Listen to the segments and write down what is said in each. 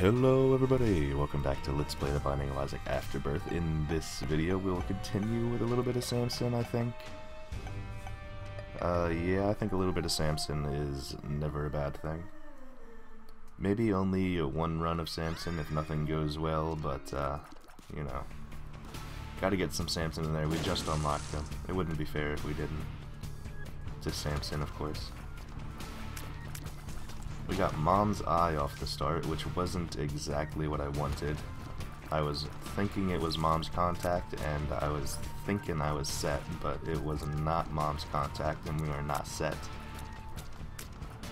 Hello everybody, welcome back to Let's Play The Binding of Isaac Afterbirth. In this video we'll continue with a little bit of Samson, I think. Yeah, I think a little bit of Samson is never a bad thing. Maybe only one run of Samson if nothing goes well, but, you know. Gotta get some Samson in there, we just unlocked him. It wouldn't be fair if we didn't. To Samson, of course. We got Mom's Eye off the start, which wasn't exactly what I wanted. I was thinking it was Mom's Contact, and I was thinking I was set, but it was not Mom's Contact, and we were not set.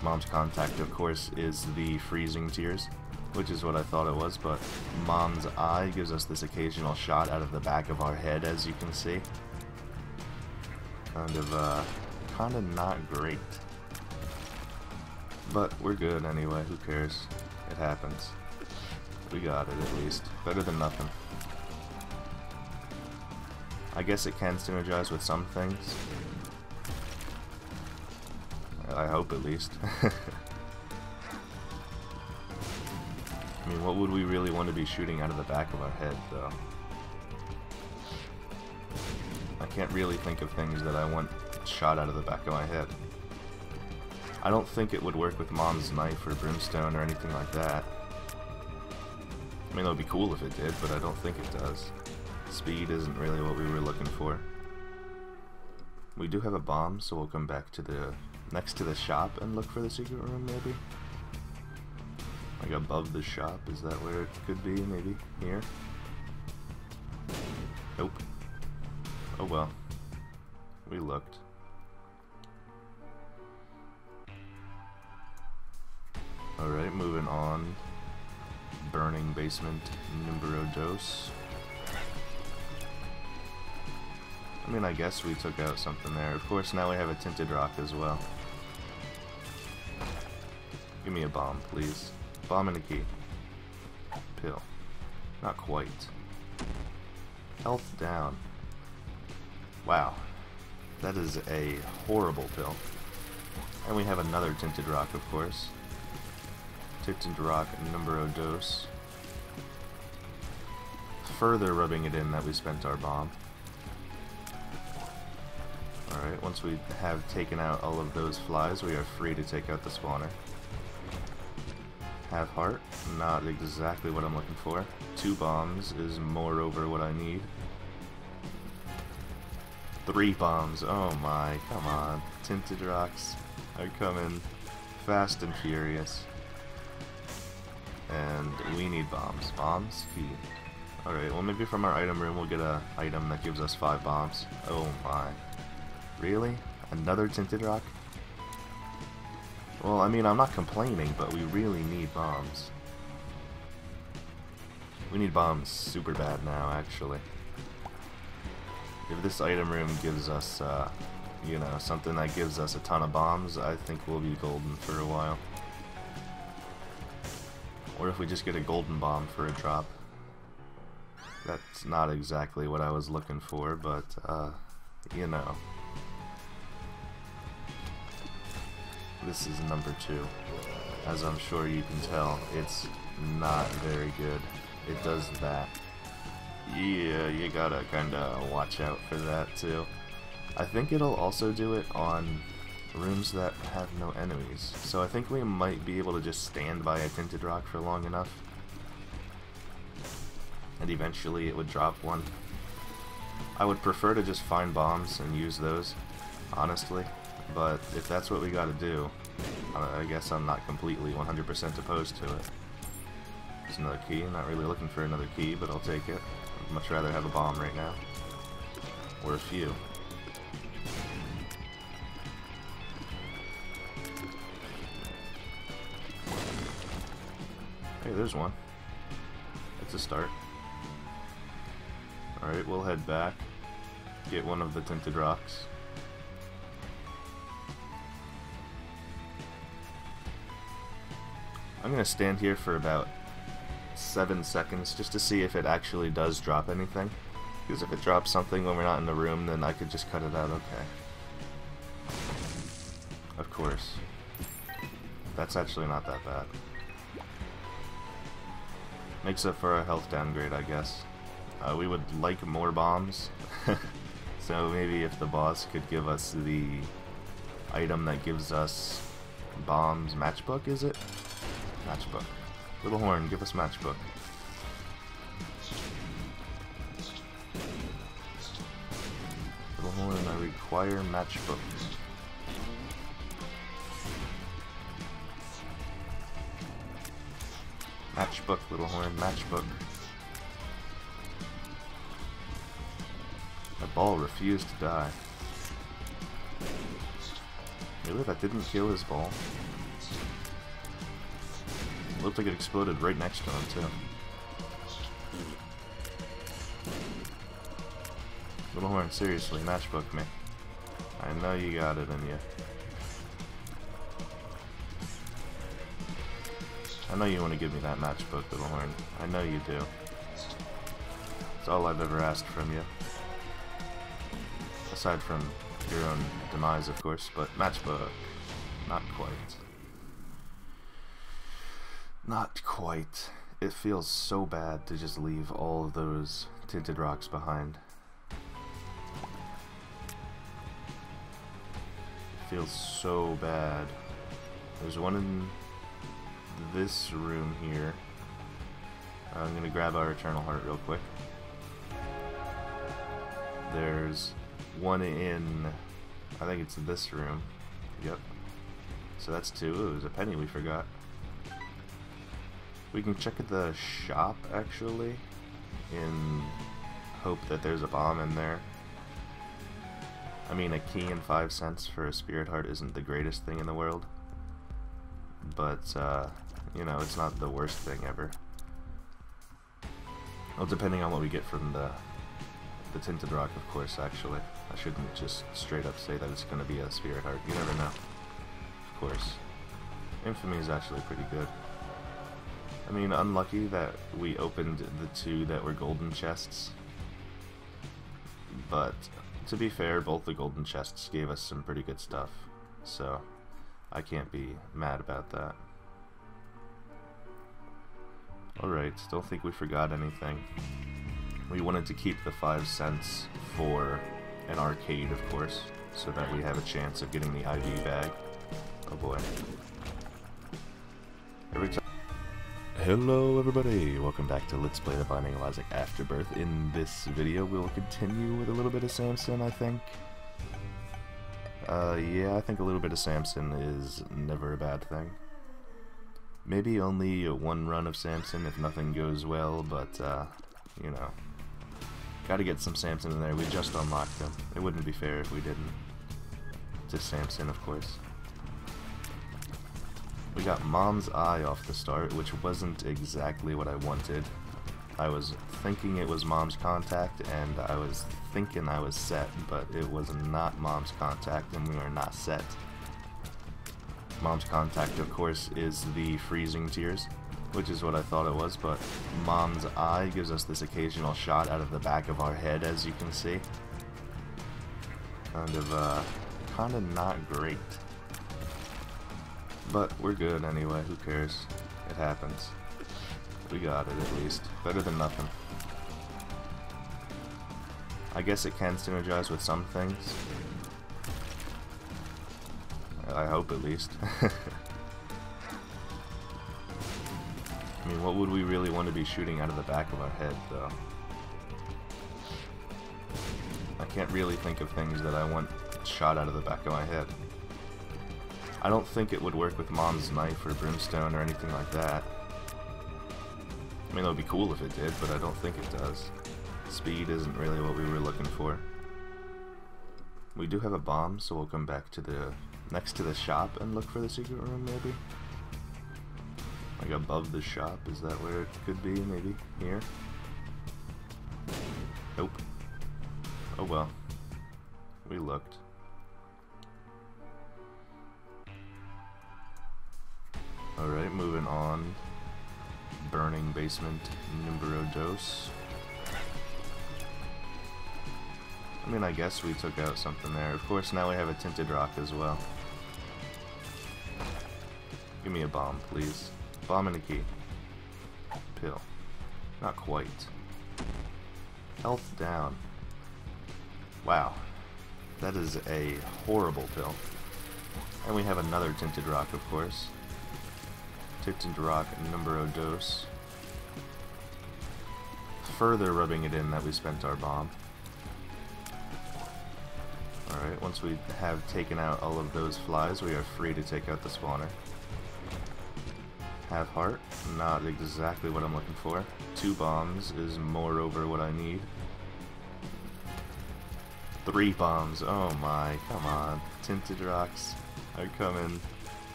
Mom's Contact, of course, is the freezing tears, which is what I thought it was, but Mom's Eye gives us this occasional shot out of the back of our head, as you can see. Kind of not great. But we're good anyway, who cares? It happens. We got it at least. Better than nothing. I guess it can synergize with some things. I hope at least. I mean, what would we really want to be shooting out of the back of our head, though? I can't really think of things that I want shot out of the back of my head. I don't think it would work with Mom's Knife or Brimstone or anything like that. I mean, it would be cool if it did, but I don't think it does. Speed isn't really what we were looking for. We do have a bomb, so we'll come back to the next to the shop and look for the secret room, maybe? Like above the shop, is that where it could be, maybe? Here? Nope. Oh well. We looked. Alright, moving on. Burning basement numero dos. I mean, I guess we took out something there. Of course, now we have a Tinted Rock as well. Give me a bomb, please. Bomb and a key. Pill. Not quite. Health down. Wow. That is a horrible pill. And we have another Tinted Rock, of course. Tinted Rock numero dos. Further rubbing it in that we spent our bomb. Alright, once we have taken out all of those flies, we are free to take out the spawner. Have heart, not exactly what I'm looking for. 2 bombs is moreover what I need. 3 bombs, oh my, come on. Tinted Rocks are coming fast and furious. And we need bombs. Bombs? Key. Alright, well maybe from our item room we'll get an item that gives us 5 bombs. Oh my. Really? Another Tinted Rock? Well, I mean, I'm not complaining, but we really need bombs. We need bombs super bad now, actually. If this item room gives us, you know, something that gives us a ton of bombs, I think we'll be golden for a while. Or if we just get a golden bomb for a drop. That's not exactly what I was looking for, but, you know. This is number 2. As I'm sure you can tell, it's not very good. It does that. Yeah, you gotta kinda watch out for that, too. I think it'll also do it on rooms that have no enemies, so I think we might be able to just stand by a Tinted Rock for long enough and eventually it would drop one. I would prefer to just find bombs and use those, honestly, but if that's what we gotta do, I guess I'm not completely 100% opposed to it. There's another key, I'm not really looking for another key, but I'll take it. I'd much rather have a bomb right now. Or a few. Hey, there's one. It's a start. Alright, we'll head back. Get one of the Tinted Rocks. I'm gonna stand here for about 7 seconds just to see if it actually does drop anything. Because if it drops something when we're not in the room, then I could just cut it out, okay. Of course. That's actually not that bad. Makes up for a health downgrade, I guess. We would like more bombs. So maybe if the boss could give us the item that gives us bombs. Matchbook, is it? Matchbook. Little Horn, give us Matchbook. Little Horn, I require Matchbook. Matchbook, Little Horn, Matchbook. The ball refused to die. Really? That didn't kill his ball. It looked like it exploded right next to him, too. Little Horn, seriously, Matchbook me. I know you got it in you. I know you want to give me that Matchbook, Little Horn. I know you do. It's all I've ever asked from you. Aside from your own demise, of course, but Matchbook. Not quite. Not quite. It feels so bad to just leave all of those tinted rocks behind. It feels so bad. There's one in this room here. I'm gonna grab our Eternal Heart real quick. There's one in, I think it's this room. Yep. So that's two. Ooh, there's a penny we forgot. We can check at the shop actually, in hope that there's a bomb in there. I mean, a key and 5 cents for a spirit heart isn't the greatest thing in the world, but you know, it's not the worst thing ever. Well, depending on what we get from the tinted rock, of course. Actually, I shouldn't just straight up say that it's going to be a spirit heart. You never know. Of course, infamy is actually pretty good. I mean, unlucky that we opened the two that were golden chests, but to be fair, both the golden chests gave us some pretty good stuff, so I can't be mad about that. Alright, don't think we forgot anything. We wanted to keep the 5 cents for an arcade, of course, so that we have a chance of getting the IV bag. Oh boy. Every time. Hello everybody, welcome back to Let's Play The Binding of Isaac Afterbirth. In this video we'll continue with a little bit of Samson, I think. Yeah, I think a little bit of Samson is never a bad thing. Maybe only one run of Samson if nothing goes well, but, you know. Gotta get some Samson in there, we just unlocked him. It wouldn't be fair if we didn't. To Samson, of course. We got Mom's Eye off the start, which wasn't exactly what I wanted. I was thinking it was Mom's Contact, and I was thinking I was set, but it was not Mom's Contact, and we were not set. Mom's Contact, of course, is the freezing tears, which is what I thought it was, but Mom's Eye gives us this occasional shot out of the back of our head, as you can see. Kind of not great. But we're good anyway, who cares? It happens. We got it at least. Better than nothing. I guess it can synergize with some things. I hope at least. I mean, what would we really want to be shooting out of the back of our head, though? I can't really think of things that I want shot out of the back of my head. I don't think it would work with Mom's Knife or Brimstone or anything like that. I mean, it would be cool if it did, but I don't think it does. Speed isn't really what we were looking for. We do have a bomb, so we'll come back to the next to the shop and look for the secret room, maybe? Like above the shop, is that where it could be, maybe? Here? Nope. Oh well. We looked. Alright, moving on. Burning basement numero dos. I mean, I guess we took out something there. Of course, now we have a tinted rock as well. Give me a bomb, please. Bomb and a key. Pill. Not quite. Health down. Wow. That is a horrible pill. And we have another Tinted Rock, of course. Tinted Rock numero dos. Further rubbing it in that we spent our bomb. Alright, once we have taken out all of those flies, we are free to take out the spawner. Half heart, not exactly what I'm looking for. 2 bombs is moreover what I need. 3 bombs, oh my, come on. Tinted Rocks are coming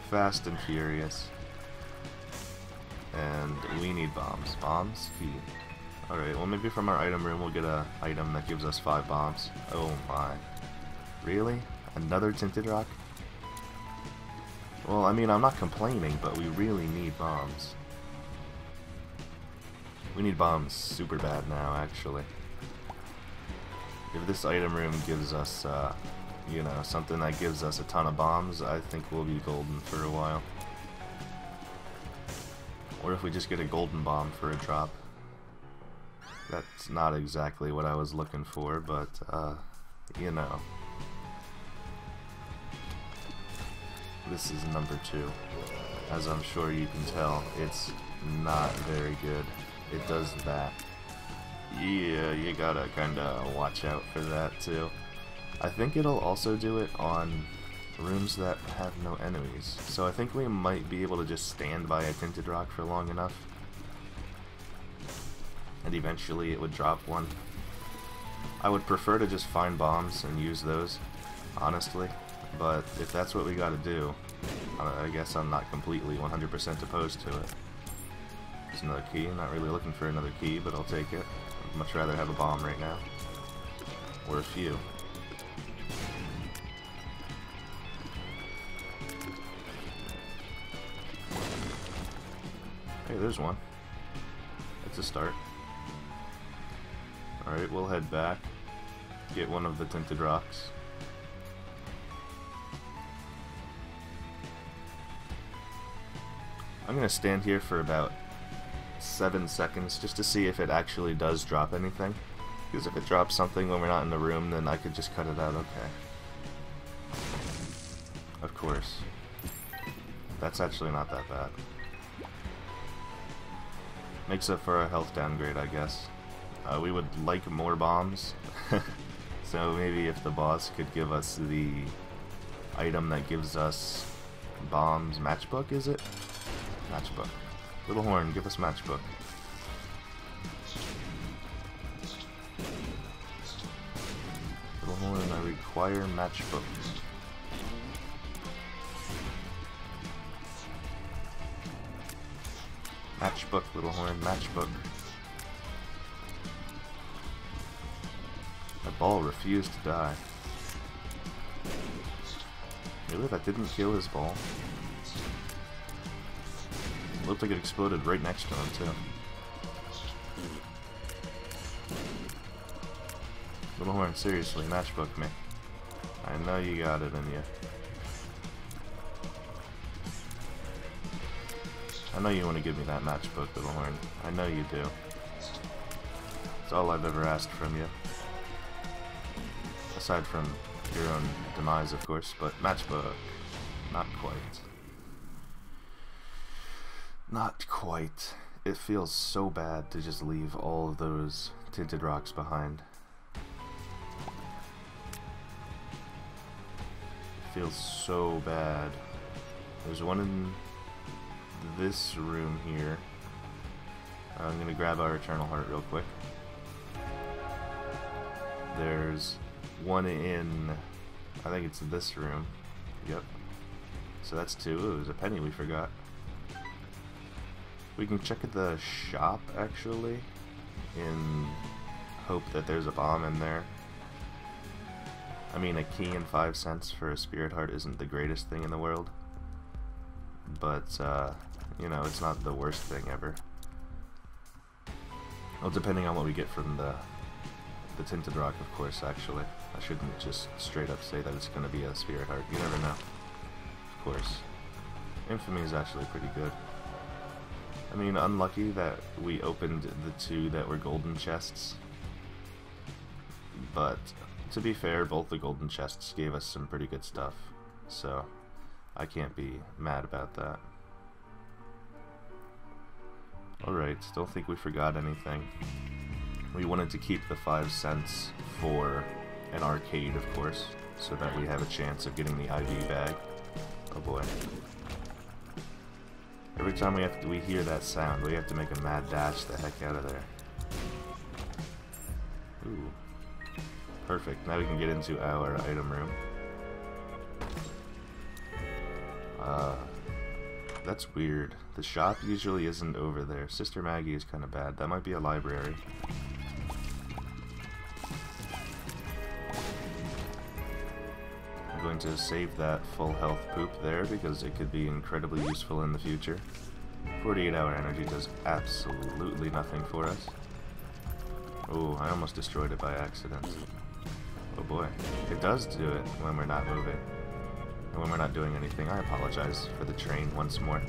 fast and furious. And we need bombs. Bombs? Key. Alright, well maybe from our item room we'll get an item that gives us 5 bombs. Oh my. Really? Another Tinted Rock? Well, I mean, I'm not complaining, but we really need bombs. We need bombs super bad now, actually. If this item room gives us, you know, something that gives us a ton of bombs, I think we'll be golden for a while. Or if we just get a golden bomb for a drop. That's not exactly what I was looking for, but, you know. This is number 2. As I'm sure you can tell, it's not very good. It does that. Yeah, you gotta kinda watch out for that too. I think it'll also do it on rooms that have no enemies. So I think we might be able to just stand by a Tinted Rock for long enough. And eventually it would drop one. I would prefer to just find bombs and use those, honestly. But if that's what we gotta do, I guess I'm not completely 100% opposed to it. There's another key. I'm not really looking for another key, but I'll take it. I'd much rather have a bomb right now. Or a few. Hey, there's one. That's a start. Alright, we'll head back. Get one of the Tinted Rocks. I'm going to stand here for about 7 seconds just to see if it actually does drop anything. Because if it drops something when we're not in the room, then I could just cut it out, okay. Of course. That's actually not that bad. Makes up for our health downgrade, I guess. We would like more bombs. So maybe if the boss could give us the item that gives us bombs. Matchbook, is it? Matchbook. Little Horn, give us Matchbook. Little Horn, I require Matchbook. Matchbook, Little Horn, Matchbook. That ball refused to die. Really? That didn't kill his ball. Looked like it exploded right next to him, too. Little Horn, seriously, Matchbook me. I know you got it in you. I know you want to give me that Matchbook, Little Horn. I know you do. It's all I've ever asked from you. Aside from your own demise, of course, but Matchbook, not quite. Not quite. It feels so bad to just leave all of those Tinted Rocks behind. It feels so bad. There's one in this room here. I'm gonna grab our Eternal Heart real quick. There's one in, I think it's this room. Yep. So that's 2. Ooh, there's a penny we forgot. We can check at the shop, actually, in hope that there's a bomb in there. I mean, a key and 5 cents for a spirit heart isn't the greatest thing in the world. But, you know, it's not the worst thing ever. Well, depending on what we get from the Tinted Rock, of course, actually. I shouldn't just straight up say that it's going to be a spirit heart. You never know. Of course. Infamy is actually pretty good. I mean, unlucky that we opened the two that were golden chests, but to be fair, both the golden chests gave us some pretty good stuff, so I can't be mad about that. Alright, don't think we forgot anything. We wanted to keep the 5 cents for an arcade, of course, so that we have a chance of getting the IV bag. Oh boy. Every time we hear that sound, we have to make a mad dash the heck out of there. Ooh. Perfect, now we can get into our item room. That's weird. The shop usually isn't over there. Sister Maggie is kind of bad. That might be a library. I'm going to save that full health poop there because it could be incredibly useful in the future. 48-hour energy does absolutely nothing for us. Oh, I almost destroyed it by accident. Oh boy. It does do it when we're not moving. And when we're not doing anything, I apologize for the train once more.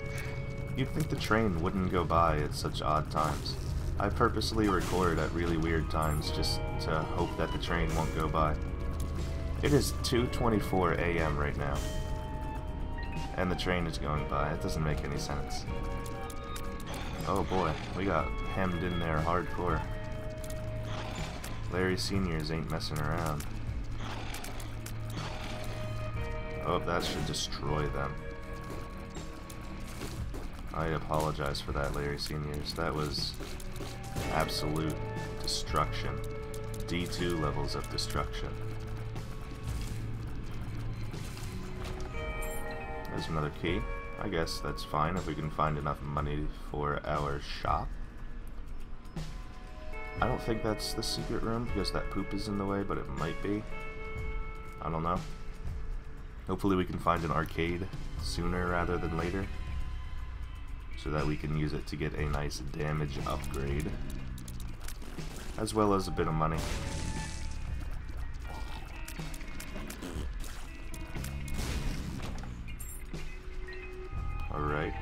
You'd think the train wouldn't go by at such odd times. I purposely record at really weird times just to hope that the train won't go by. It is 2:24 a.m. right now. And the train is going by. It doesn't make any sense. Oh boy, we got hemmed in there hardcore. Larry Seniors ain't messing around. Oh, that should destroy them. I apologize for that, Larry Seniors. That was absolute destruction. D2 levels of destruction. There's another key. I guess that's fine if we can find enough money for our shop. I don't think that's the secret room because that poop is in the way, but it might be. I don't know. Hopefully we can find an arcade sooner rather than later, so that we can use it to get a nice damage upgrade, as well as a bit of money. Alright.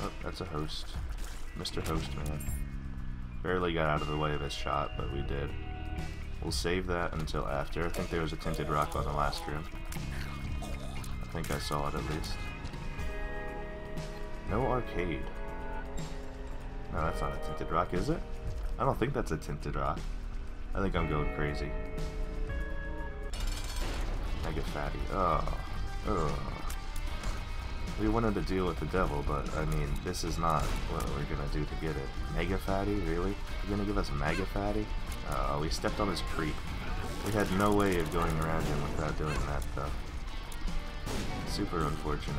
Oh, that's a host. Mr. Hostman. Barely got out of the way of his shot, but we did. We'll save that until after. I think there was a Tinted Rock on the last room. I think I saw it at least. No arcade. No, that's not a Tinted Rock, is it? I don't think that's a Tinted Rock. I think I'm going crazy. Mega Fatty. Oh. Oh. We wanted to deal with the devil, but I mean, this is not what we're gonna do to get it. Mega Fatty? Really? You're gonna give us Mega Fatty? We stepped on his creep. We had no way of going around him without doing that, though. Super unfortunate.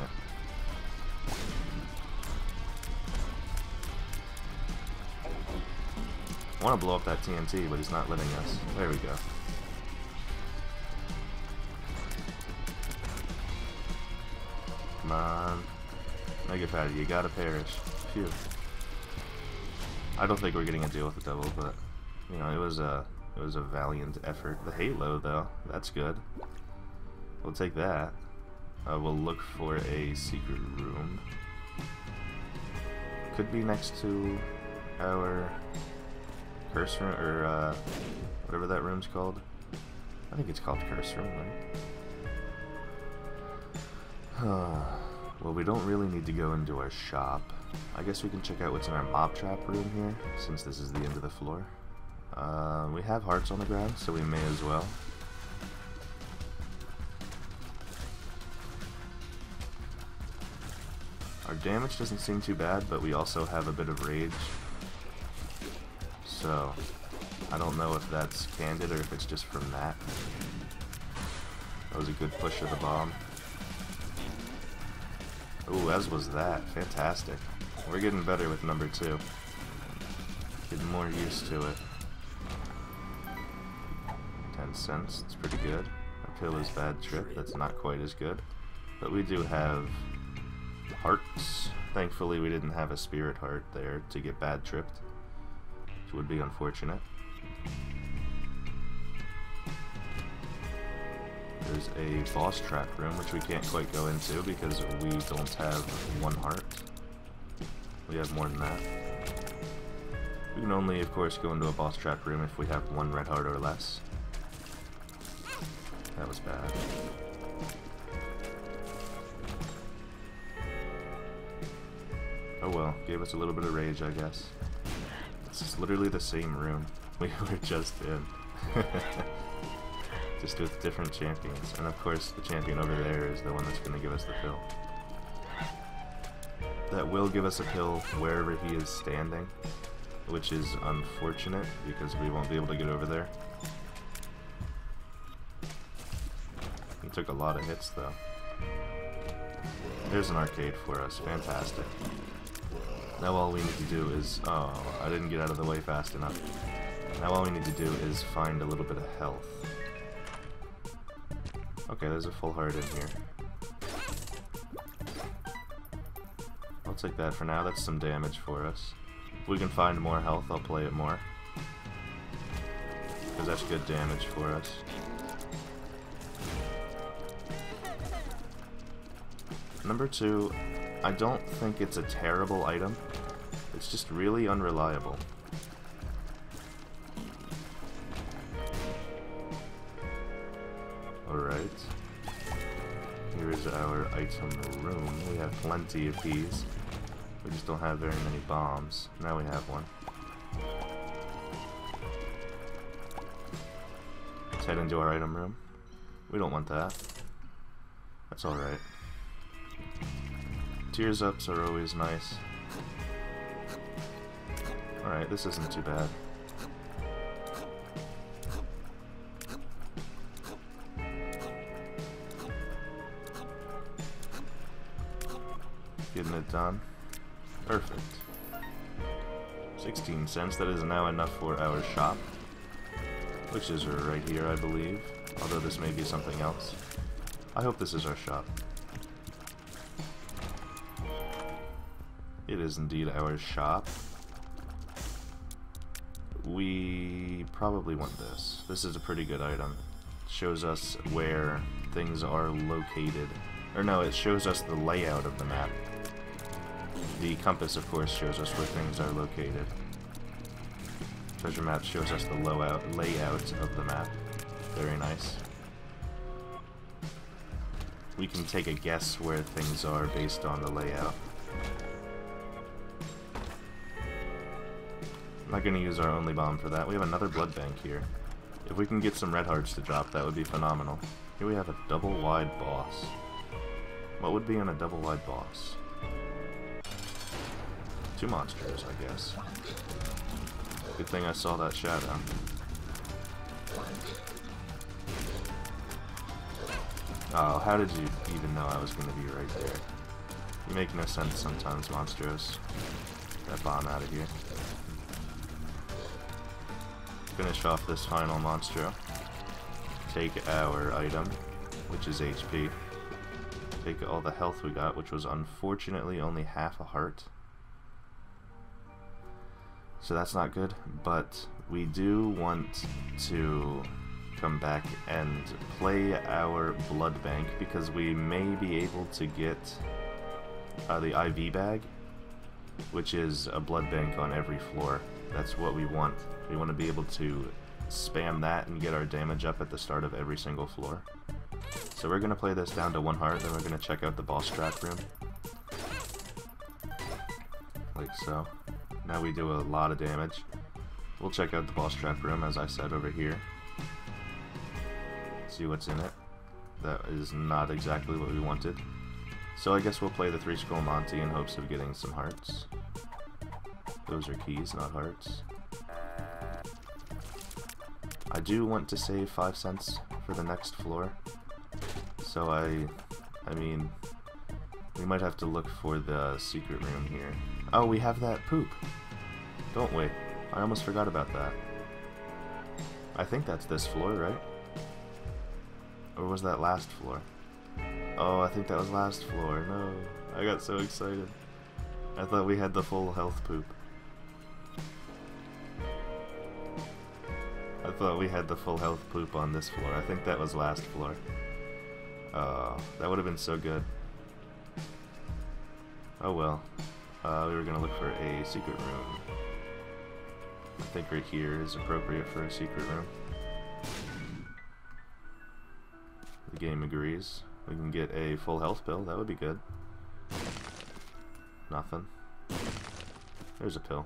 I want to blow up that TNT, but he's not letting us. There we go. Come on. Mega Fatty, you gotta perish. Phew. I don't think we're getting a deal with the devil, but you know, it was a valiant effort. The halo, though, that's good. We'll take that. We'll look for a secret room. Could be next to our curse room, or whatever that room's called. I think it's called curse room, right? Well, we don't really need to go into our shop. I guess we can check out what's in our mob trap room here, since this is the end of the floor. We have hearts on the ground, so we may as well. Our damage doesn't seem too bad, but we also have a bit of rage. So, I don't know if that's candid or if it's just from that. That was a good push of the bomb. Ooh, as was that. Fantastic. We're getting better with number two. Getting more used to it. 10 cents, it's pretty good. A pill is bad trip, that's not quite as good. But we do have hearts. Thankfully we didn't have a spirit heart there to get bad tripped, which would be unfortunate. There's a boss trap room, which we can't quite go into because we don't have one heart. We have more than that. We can only, of course, go into a boss trap room if we have one red heart or less. That was bad. Oh well, gave us a little bit of rage, I guess. This is literally the same room we were just in. Just with different champions. And of course, the champion over there is the one that's going to give us the pill. That will give us a pill wherever he is standing, which is unfortunate because we won't be able to get over there. He took a lot of hits, though. There's an arcade for us. Fantastic. Now all we need to do is... oh, I didn't get out of the way fast enough. Now all we need to do is find a little bit of health. Okay, there's a full heart in here. I'll take that for now. That's some damage for us. If we can find more health, I'll play it more, because that's good damage for us. Number two, I don't think it's a terrible item. It's just really unreliable. Alright. Here is our item room. We have plenty of these. We just don't have very many bombs. Now we have one. Let's head into our item room. We don't want that. That's alright. Tears ups are always nice. Alright, this isn't too bad. Getting it done. Perfect. 16 cents, that is now enough for our shop, which is right here, I believe, although this may be something else. I hope this is our shop. It is indeed our shop. We probably want this. This is a pretty good item. It shows us where things are located. Or no, it shows us the layout of the map. The compass, of course, shows us where things are located. Treasure map shows us the layout of the map. Very nice. We can take a guess where things are based on the layout. I'm not going to use our only bomb for that. We have another blood bank here. If we can get some red hearts to drop, that would be phenomenal. Here we have a double-wide boss. What would be in a double-wide boss? Two monsters, I guess. Good thing I saw that shadow. Oh, how did you even know I was going to be right there? You make no sense sometimes, Monstros. Get that bomb out of here. Finish off this final Monstro. Take our item, which is HP. Take all the health we got, which was unfortunately only half a heart. So that's not good, but we do want to come back and play our blood bank because we may be able to get the IV bag, which is a blood bank on every floor. That's what we want. We want to be able to spam that and get our damage up at the start of every single floor. So we're going to play this down to one heart, then we're going to check out the boss trap room. Like so. Now we do a lot of damage. We'll check out the boss trap room, as I said, over here. See what's in it. That is not exactly what we wanted. So I guess we'll play the Three Skull Monty in hopes of getting some hearts. Those are keys, not hearts. I do want to save 5 cents for the next floor. So I mean, we might have to look for the secret room here. Oh, we have that poop, don't we? I almost forgot about that. I think that's this floor, right? Or was that last floor? Oh, I think that was last floor. No, I got so excited. I thought we had the full health poop. I thought we had the full health poop on this floor. I think that was last floor. That would have been so good. Oh well. We were gonna look for a secret room. I think right here is appropriate for a secret room. The game agrees. We can get a full health pill, that would be good. Nothing. There's a pill.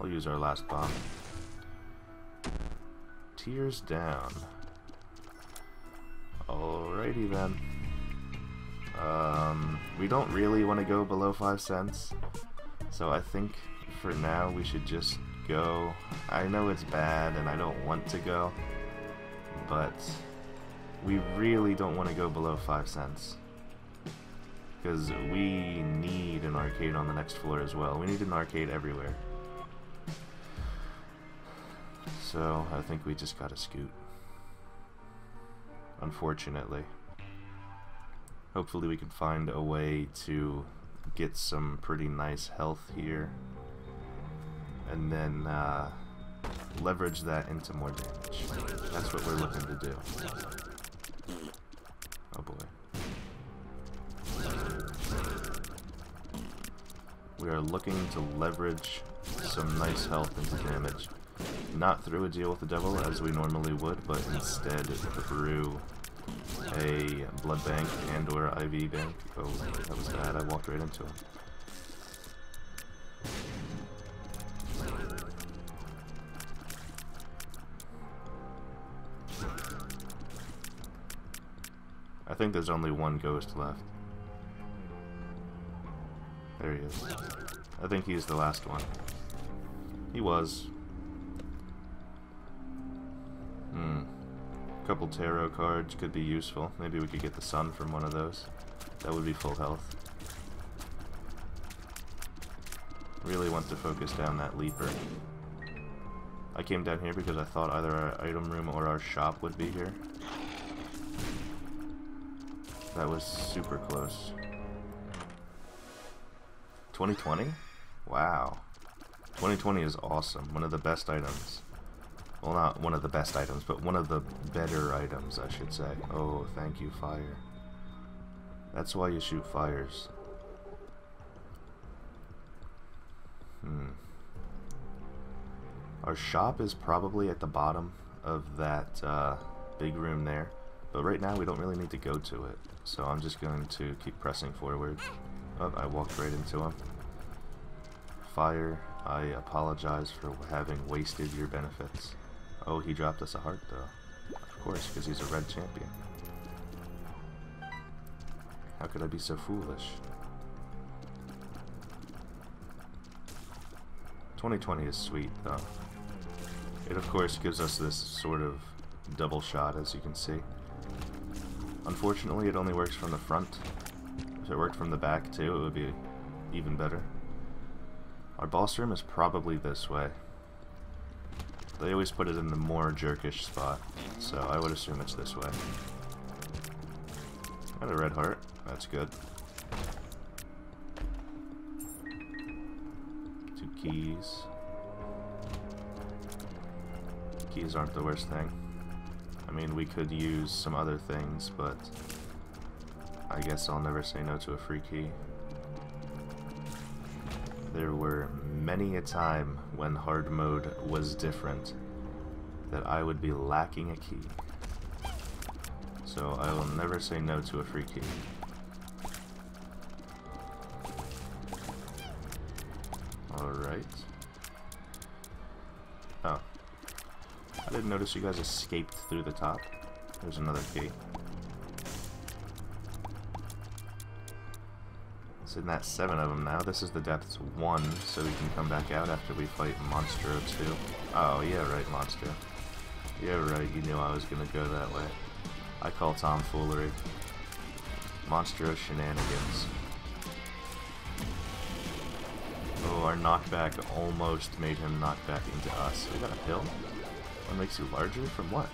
I'll use our last bomb. Tears down. Alrighty then. We don't really want to go below 5 cents, so I think for now we should just go. I know it's bad and I don't want to go, but we really don't want to go below 5 cents. Because we need an arcade on the next floor as well. We need an arcade everywhere. So I think we just gotta scoot. Unfortunately. Hopefully we can find a way to get some pretty nice health here. And then leverage that into more damage. That's what we're looking to do. Oh boy. We are looking to leverage some nice health into damage. Not through a deal with the devil as we normally would, but instead through a blood bank and or IV bank. Oh, that was bad. I walked right into him. I think there's only one ghost left. There he is. I think he's the last one. He was. Couple tarot cards could be useful. Maybe we could get the sun from one of those. That would be full health. Really want to focus down that leaper. I came down here because I thought either our item room or our shop would be here. That was super close. 2020? Wow. 2020 is awesome. One of the best items. Well, not one of the best items, but one of the better items, I should say. Oh, thank you, fire. That's why you shoot fires. Our shop is probably at the bottom of that big room there. But right now, we don't really need to go to it. So I'm just going to keep pressing forward. Oh, I walked right into him. Fire, I apologize for having wasted your benefits. Oh, he dropped us a heart, though. Of course, because he's a red champion. How could I be so foolish? 2020 is sweet, though. It, of course, gives us this sort of double shot, as you can see. Unfortunately, it only works from the front. If it worked from the back, too, it would be even better. Our boss room is probably this way. They always put it in the more jerkish spot, so I would assume it's this way. Got a red heart. That's good. 2 keys. Keys aren't the worst thing. I mean, we could use some other things, but I guess I'll never say no to a free key. There were many a time when hard mode was different that I would be lacking a key. So I will never say no to a free key. Alright. Oh. I didn't notice you guys escaped through the top. There's another key. So that's 7 of them now. This is the depths 1, so we can come back out after we fight Monstro 2. Oh, yeah, right, Monstro. Yeah, right, you knew I was going to go that way. I call tomfoolery. Monstro shenanigans. Oh, our knockback almost made him knock back into us. We got a pill? What makes you larger? From what?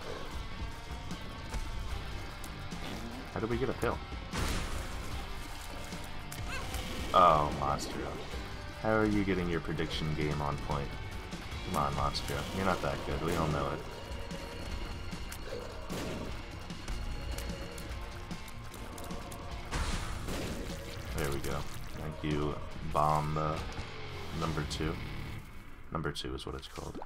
How did we get a pill? Oh, Monstro. How are you getting your prediction game on point? Come on, Monstro. You're not that good. We all know it. we go. Thank you, bomb number 2. Number 2 is what it's called.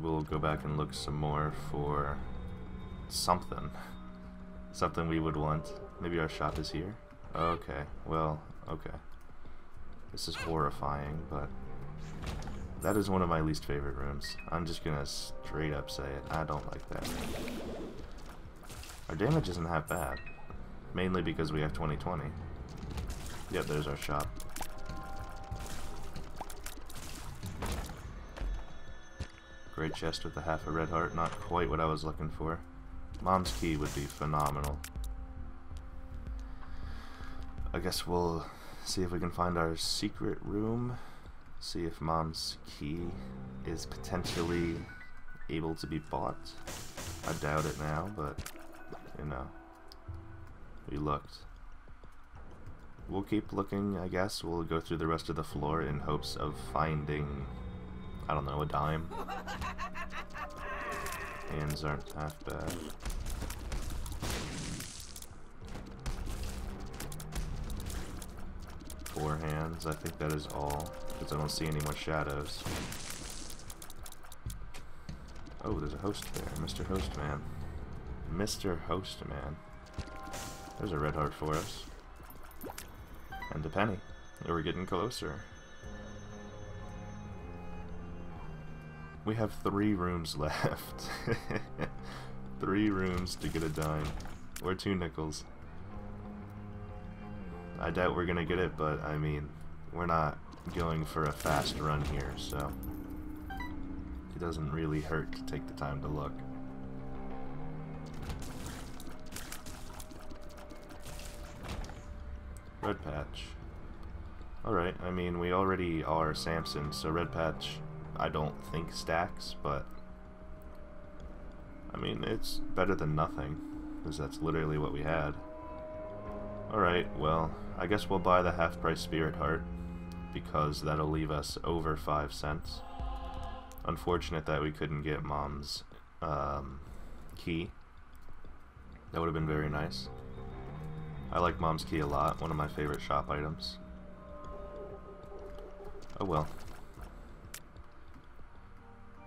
We'll go back and look some more for something. Something we would want. Maybe our shop is here? Okay, well, okay. This is horrifying, but that is one of my least favorite rooms. I'm just gonna straight up say it. I don't like that. Our damage isn't that bad. Mainly because we have 20/20. Yep, there's our shop. Great chest with a half a red heart. Not quite what I was looking for. Mom's key would be phenomenal. I guess we'll see if we can find our secret room. See if Mom's key is potentially able to be bought. I doubt it now, but, you know, we looked. We'll keep looking, I guess. We'll go through the rest of the floor in hopes of finding, I don't know, a dime. Hands aren't half bad. Four hands, I think that is all, because I don't see any more shadows. Oh, there's a host there, Mr. Hostman. Mr. Hostman. There's a red heart for us. And a penny. We're getting closer. We have 3 rooms left. 3 rooms to get a dime. Or 2 nickels. I doubt we're gonna get it, but I mean, we're not going for a fast run here, so it doesn't really hurt to take the time to look. Red patch. Alright, I mean, we already are Samson, so red patch I don't think stacks, but I mean, it's better than nothing, because that's literally what we had. Alright, well, I guess we'll buy the half-price spirit heart, because that'll leave us over 5 cents. Unfortunate that we couldn't get Mom's key. That would have been very nice. I like Mom's key a lot, one of my favorite shop items. Oh well.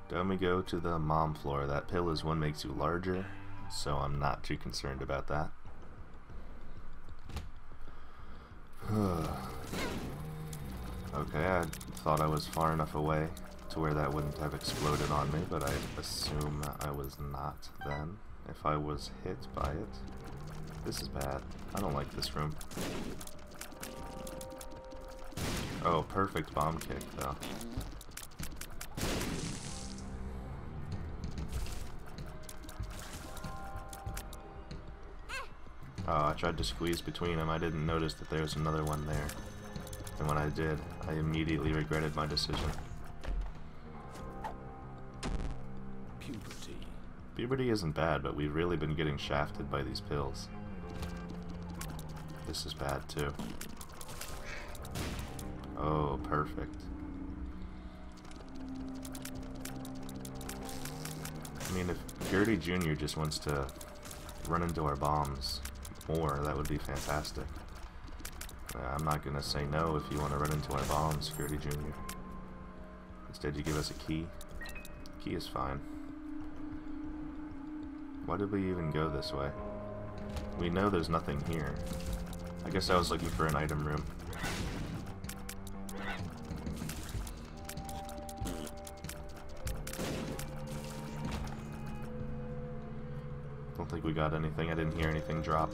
Then we go to the mom floor. That pill is one makes you larger, so I'm not too concerned about that. Okay, I thought I was far enough away to where that wouldn't have exploded on me, but I assume I was not then, if I was hit by it. This is bad. I don't like this room. Oh, perfect bomb kick, though. Oh, I tried to squeeze between them. I didn't notice that there was another one there. And when I did, I immediately regretted my decision. Puberty. Puberty isn't bad, but we've really been getting shafted by these pills. This is bad, too. Oh, perfect. I mean, if Gertie Jr. just wants to run into our bombs more, that would be fantastic. I'm not gonna say no if you want to run into our bombs, Security Jr. Instead you give us a key. Key is fine. Why did we even go this way? We know there's nothing here. I guess I was looking for an item room. Don't think we got anything. I didn't hear anything drop.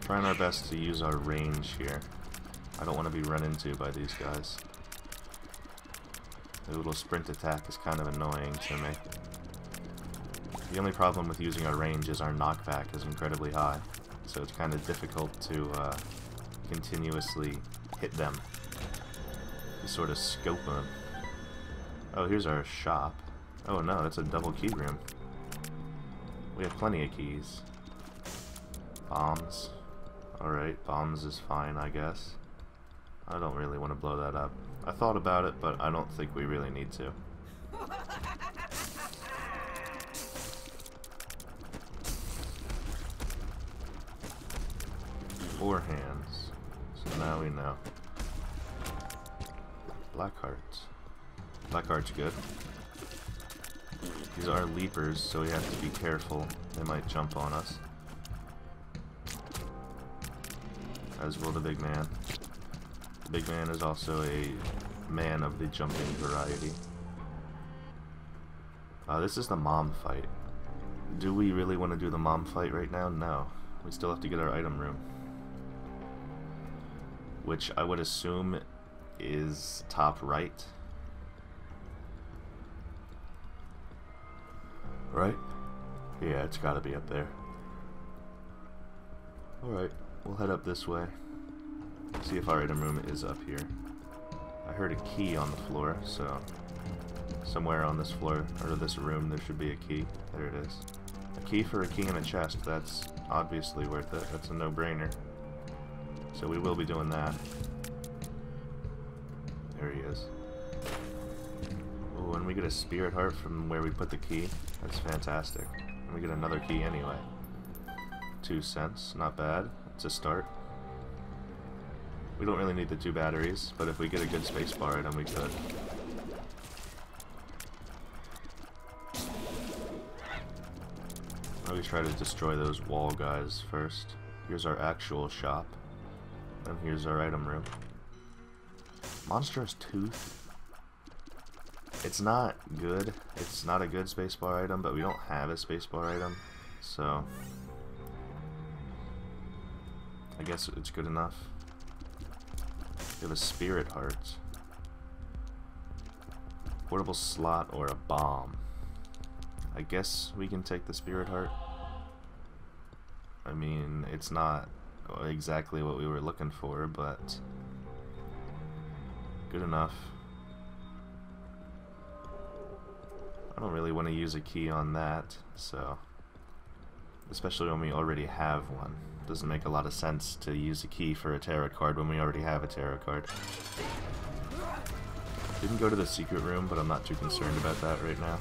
Trying our best to use our range here. I don't want to be run into by these guys. The little sprint attack is kind of annoying to me. The only problem with using our range is our knockback is incredibly high, so it's kind of difficult to continuously hit them. You sort of scope them. Oh, here's our shop. Oh no, that's a double key room. We have plenty of keys. Bombs. Alright, bombs is fine, I guess. I don't really want to blow that up. I thought about it, but I don't think we really need to. Four hands. So now we know. Blackheart. Blackheart's good. These are leapers, so we have to be careful. They might jump on us. As will the big man. The big man is also a man of the jumping variety. This is the mom fight. Do we really want to do the mom fight right now? No. We still have to get our item room. Which I would assume is top right. Right? Yeah, it's gotta be up there. Alright, we'll head up this way. See if our item room is up here. I heard a key on the floor, so somewhere on this floor, or this room, there should be a key. There it is. A key for a key in a chest, that's obviously worth it. That's a no-brainer. So we will be doing that. There he is. Oh, and we get a spirit heart from where we put the key. That's fantastic. And we get another key anyway. 2 cents, not bad. It's a start. We don't really need the 2 batteries, but if we get a good space bar item, we could. I always try to destroy those wall guys first. Here's our actual shop. And here's our item room. Monstrous Tooth. It's not good. It's not a good spacebar item, but we don't have a spacebar item, so I guess it's good enough. We have a spirit heart. Portable slot or a bomb. I guess we can take the spirit heart. I mean, it's not exactly what we were looking for, but good enough. I don't really want to use a key on that, so especially when we already have one. Doesn't make a lot of sense to use a key for a tarot card when we already have a tarot card. Didn't go to the secret room, but I'm not too concerned about that right now.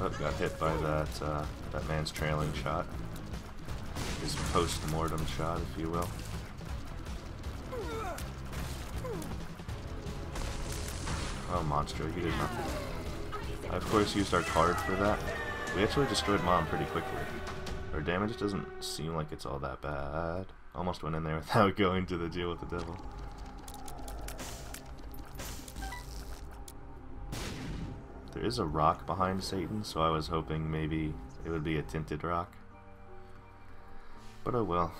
Oh, got hit by that that man's trailing shot. His post-mortem shot, if you will. Oh, Monstro, he did nothing. I, of course, used our card for that. We actually destroyed Mom pretty quickly. Our damage doesn't seem like it's all that bad. Almost went in there without going to the deal with the devil. There is a rock behind Satan, so I was hoping maybe it would be a tinted rock. But oh well.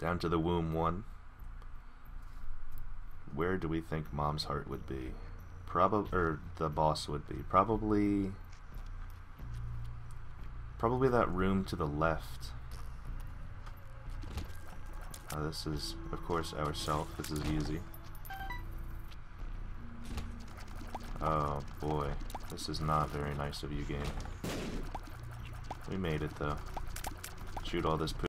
Down to the womb 1. Where do we think Mom's Heart would be? Probably, or the boss would be. Probably that room to the left. This is, of course, ourself. This is easy. Oh boy, this is not very nice of you, game. We made it though. Shoot all this poop.